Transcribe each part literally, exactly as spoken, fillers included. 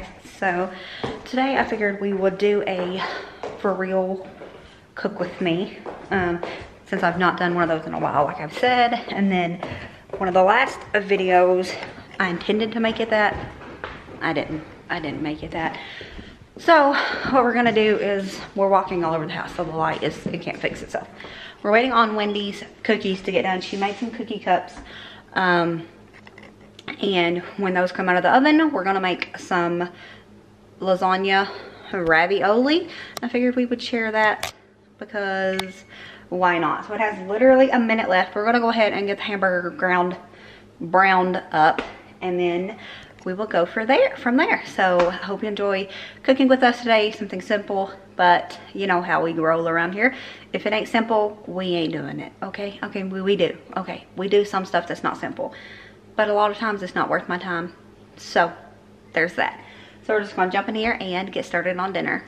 Okay, so today I figured we would do a for real cook with me, um, since I've not done one of those in a while, like I've said. And then one of the last videos, I intended to make it that. I didn't. I didn't make it that. So what we're gonna do is we're walking all over the house, so the light is, it can't fix itself. We're waiting on Wendy's cookies to get done. She made some cookie cups. Um, and when those come out of the oven, we're gonna make some lasagna ravioli. I figured we would share that because why not? So it has literally a minute left. We're gonna go ahead and get the hamburger ground browned up, and then we will go for there from there. So I hope you enjoy cooking with us today. Something simple, but you know how we roll around here. If it ain't simple, we ain't doing it. Okay, okay, we, we do. Okay, we do some stuff that's not simple, but a lot of times it's not worth my time. So there's that. So we're just gonna jump in here and get started on dinner.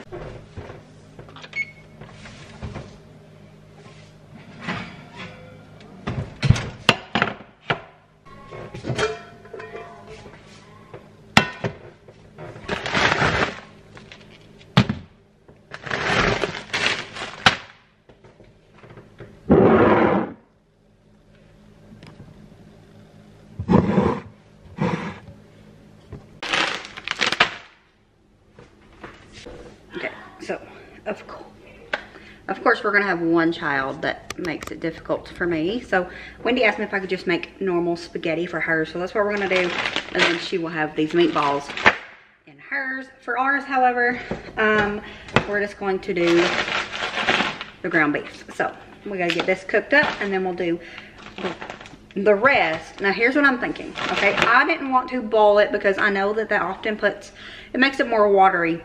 Of course, of course, we're gonna have one child that makes it difficult for me. So Wendy asked me if I could just make normal spaghetti for her. So that's what we're gonna do. And then she will have these meatballs in hers. For ours, however, um, we're just going to do the ground beef. So we gotta get this cooked up, and then we'll do the rest. Now here's what I'm thinking. Okay, I didn't want to boil it because I know that that often puts, it makes it more watery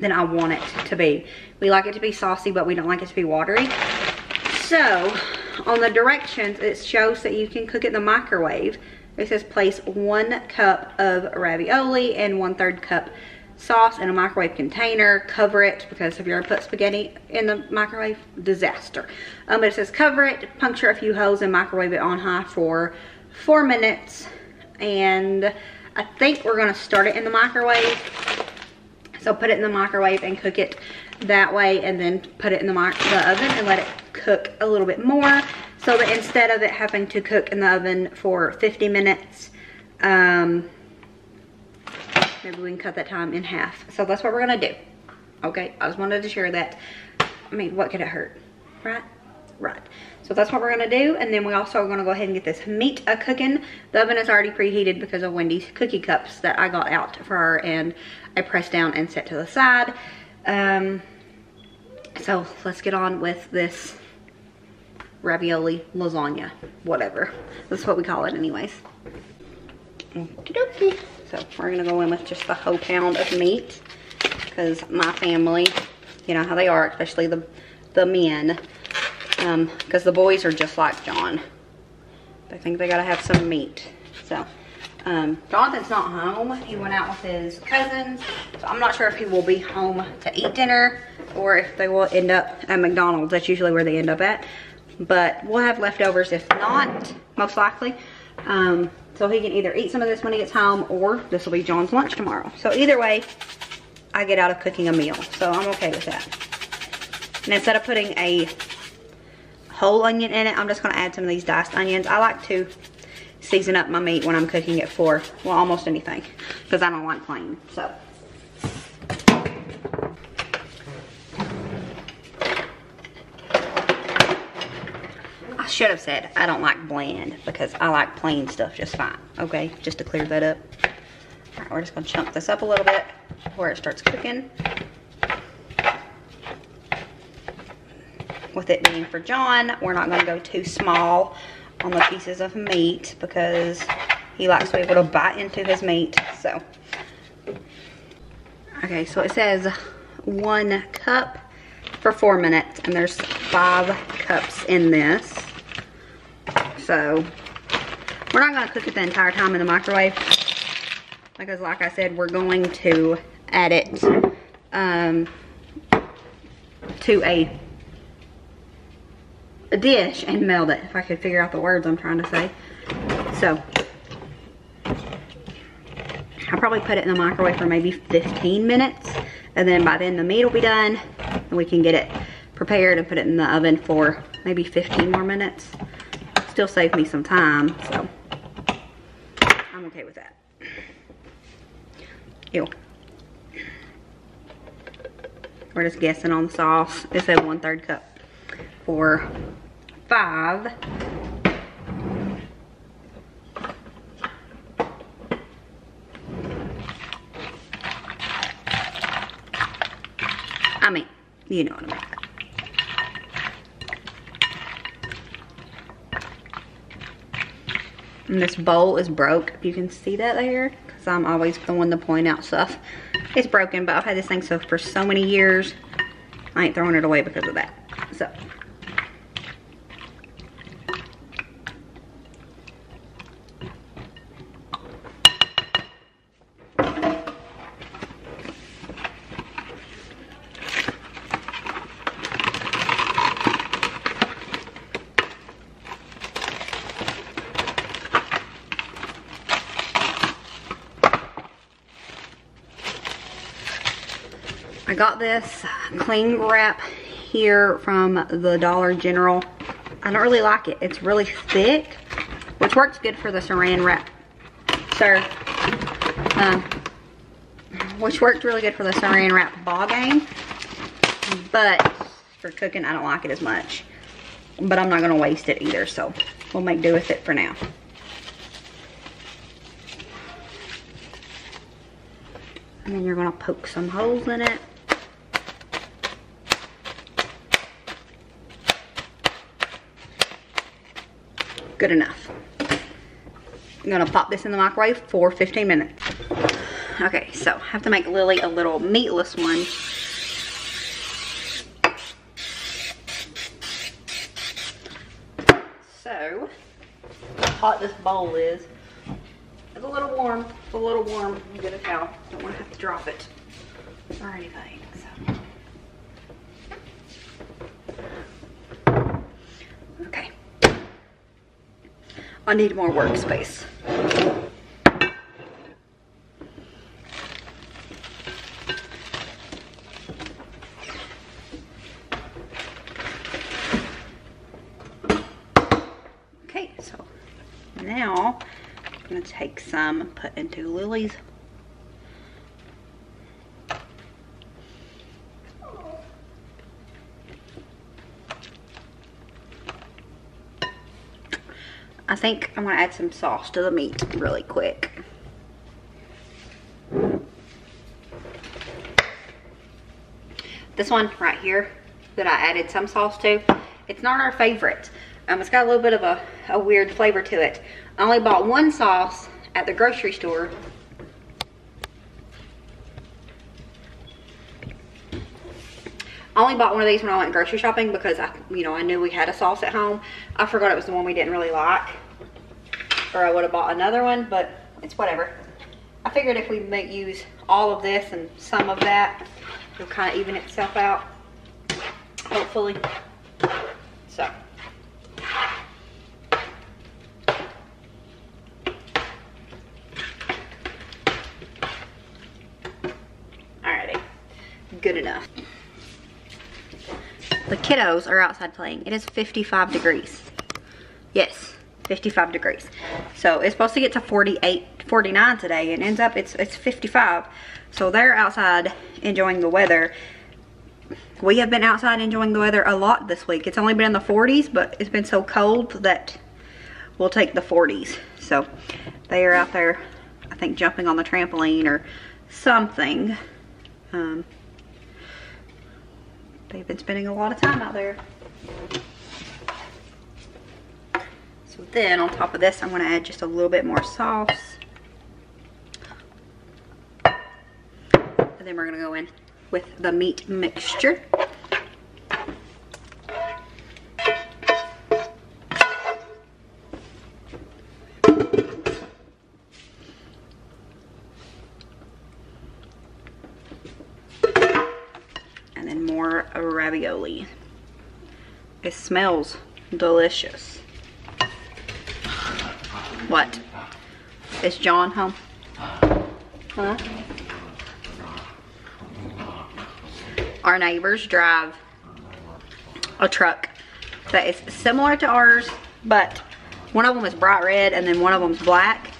than I want it to be. We like it to be saucy, but we don't like it to be watery. So on the directions, it shows that you can cook it in the microwave. It says place one cup of ravioli and one third cup sauce in a microwave container. Cover it, because if you ever put spaghetti in the microwave, disaster. Um, but it says cover it, puncture a few holes, and microwave it on high for four minutes. And I think we're gonna start it in the microwave. So put it in the microwave and cook it that way, and then put it in the, the oven and let it cook a little bit more, so that instead of it having to cook in the oven for fifty minutes, um, maybe we can cut that time in half. So that's what we're gonna do. Okay, I just wanted to share that. I mean, what could it hurt, right? Right. So that's what we're gonna do, and then we also are gonna go ahead and get this meat a cooking. The oven is already preheated because of Wendy's cookie cups that I got out for her, and I pressed down and set to the side. Um, so let's get on with this ravioli, lasagna, whatever. That's what we call it anyways. Okey-dokey. So we're gonna go in with just the whole pound of meat, because my family, you know how they are, especially the, the men. Um, because the boys are just like John. They think they gotta have some meat. So, um, Jonathan's not home. He went out with his cousins. So I'm not sure if he will be home to eat dinner, or if they will end up at McDonald's. That's usually where they end up at. But we'll have leftovers if not, most likely. Um, so he can either eat some of this when he gets home, or this will be John's lunch tomorrow. So either way, I get out of cooking a meal. So I'm okay with that. And instead of putting a whole onion in it, I'm just going to add some of these diced onions. I like to season up my meat when I'm cooking it for, well, almost anything, because I don't like plain. So I should have said I don't like bland, because I like plain stuff just fine. Okay, just to clear that up. All right, we're just going to chunk this up a little bit before it starts cooking. With it being for John, we're not going to go too small on the pieces of meat, because he likes to be able to bite into his meat. So, okay, so it says one cup for four minutes, and there's five cups in this. So, we're not going to cook it the entire time in the microwave, because like I said, we're going to add it um, to a a dish and meld it, if I could figure out the words I'm trying to say. So I'll probably put it in the microwave for maybe fifteen minutes, and then by then the meat will be done and we can get it prepared and put it in the oven for maybe fifteen more minutes. Still save me some time, so I'm okay with that. Ew. We're just guessing on the sauce. It said one third cup for five. I mean, you know what I mean. And this bowl is broke. If you can see that there, because I'm always the one to point out stuff. It's broken, but I've had this thing so for so many years, I ain't throwing it away because of that. So, I got this cling wrap here from the Dollar General. I don't really like it. It's really thick, which works good for the saran wrap. So, um, which worked really good for the saran wrap ball game. But for cooking, I don't like it as much. But I'm not going to waste it either, so we'll make do with it for now. And then you're going to poke some holes in it. Good enough. I'm gonna pop this in the microwave for fifteen minutes. Okay, so I have to make Lily a little meatless one. So, how hot this bowl is. It's a little warm, it's a little warm. I'm gonna towel. Don't wanna have to drop it or anything. I need more workspace. Okay, so now I'm gonna take some and put into Lily's. I think I'm gonna add some sauce to the meat really quick. This one right here that I added some sauce to, it's not our favorite. Um, it's got a little bit of a, a weird flavor to it. I only bought one sauce at the grocery store. I only bought one of these when I went grocery shopping because I, you know, I knew we had a sauce at home. I forgot it was the one we didn't really like, or I would have bought another one, but it's whatever. I figured if we make use all of this and some of that, it'll kind of even itself out, hopefully. So. Alrighty, good enough. The kiddos are outside playing. It is fifty-five degrees. Yes, fifty-five degrees. So it's supposed to get to forty-eight, forty-nine today, and ends up it's it's fifty-five. So they're outside enjoying the weather. We have been outside enjoying the weather a lot this week. It's only been in the forties, but it's been so cold that we'll take the forties. So they are out there, I think, jumping on the trampoline or something. Um, They've been spending a lot of time out there. So then on top of this, I'm gonna add just a little bit more sauce. And then we're gonna go in with the meat mixture. Ravioli. It smells delicious. What? Is John home? Huh? Our neighbors drive a truck that is similar to ours, but one of them is bright red and then one of them's black.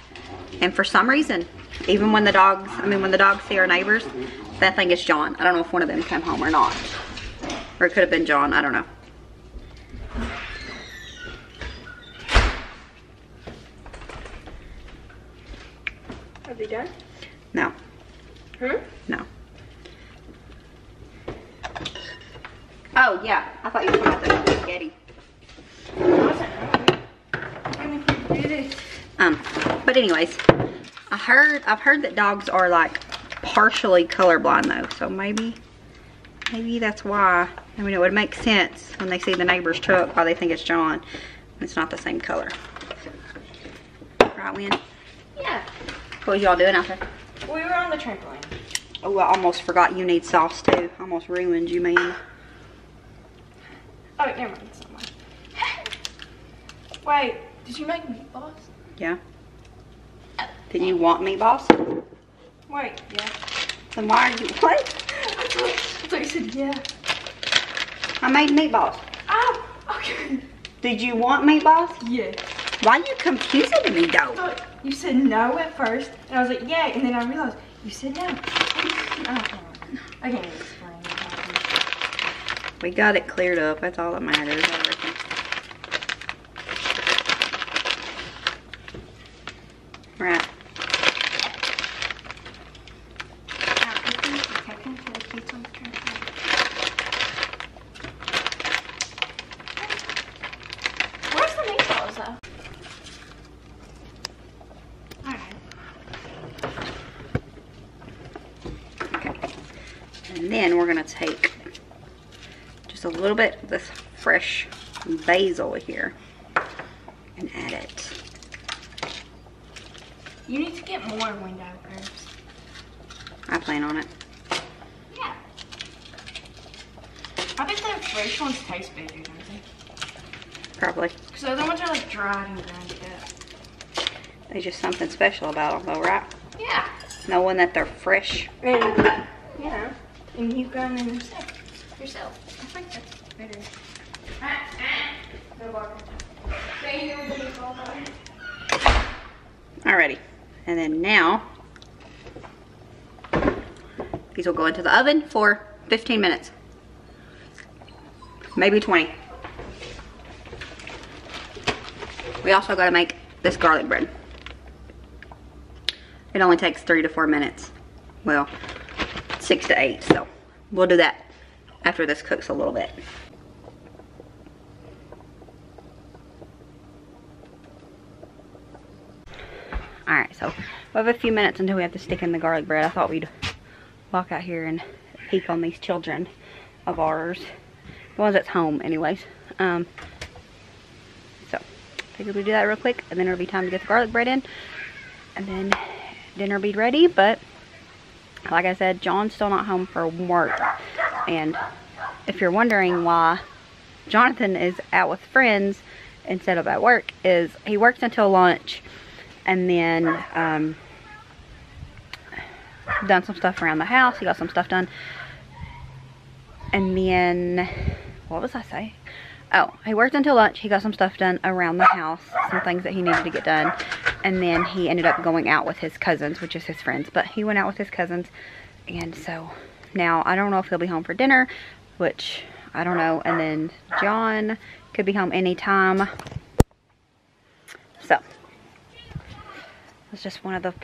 And for some reason, even when the dogs, I mean, when the dogs see our neighbors, that thing is John. I don't know if one of them came home or not. Or it could have been John, I don't know. Have you done? No. Hmm? No. Oh, yeah. I thought you were talking about the spaghetti. Um, but anyways, I heard, I've heard that dogs are like partially colorblind though, so maybe, maybe that's why. I mean, it would make sense when they see the neighbor's truck why they think it's John. It's not the same color. Right, Wynn? Yeah. What was y'all doing out there? We were on the trampoline. Oh, I almost forgot you need sauce too. Almost ruined you, man. Oh, never mind. It's not mine. Wait, did you make meatballs? Yeah. Did you want meatballs? Wait, yeah. Then why are you, what? I thought you said yeah. I made meatballs. Oh, okay. Did you want meatballs? Yes. Yeah. Why are you confusing me though? But you said no at first, and I was like, yeah, and then I realized you said no. Oh, I can't explain it. We got it cleared up. That's all that matters. Everything. Right. Take just a little bit of this fresh basil here and add it. You need to get more window herbs. I plan on it. Yeah. I bet the fresh ones taste better, don't they? Probably. Because the other ones are like dried and grounded up. There's just something special about them though, right? Yeah. Knowing that they're fresh. And, yeah. And you've gotten them yourself. Yourself. I think that's better. No barking. Alrighty. And then now, these will go into the oven for fifteen minutes. Maybe twenty. We also gotta make this garlic bread. It only takes three to four minutes. Well, six to eight, so we'll do that after this cooks a little bit. All right, so we have a few minutes until we have to stick in the garlic bread. I thought we'd walk out here and peek on these children of ours, the ones that's home anyways. Um, so I figured we'd do that real quick, and then it'll be time to get the garlic bread in, and then dinner will be ready, but like I said, John's still not home from work. And if you're wondering why Jonathan is out with friends instead of at work, is he works until lunch and then um, done some stuff around the house. He got some stuff done. And then, what was I saying? Oh, he worked until lunch. He got some stuff done around the house, some things that he needed to get done. And then he ended up going out with his cousins, which is his friends. But he went out with his cousins. And so now I don't know if he'll be home for dinner, which I don't know. And then John could be home anytime. So it's just one of the,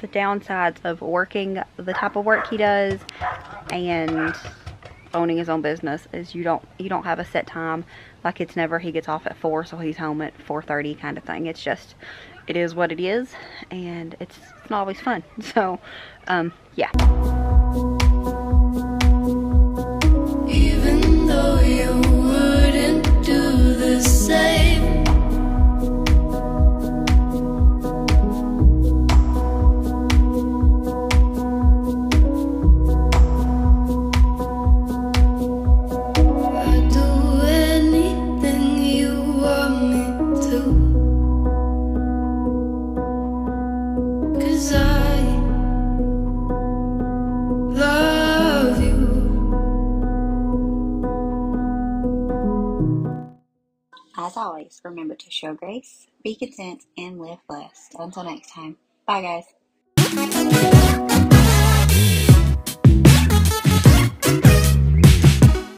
the downsides of working the type of work he does and owning his own business, is you don't you don't have a set time. Like, it's never he gets off at four, so he's home at four thirty kind of thing. It's just, it is what it is, and it's, it's not always fun. So um yeah. Even though you wouldn't do the same, I always, remember to show grace, be content, and live blessed. Until next time, bye guys.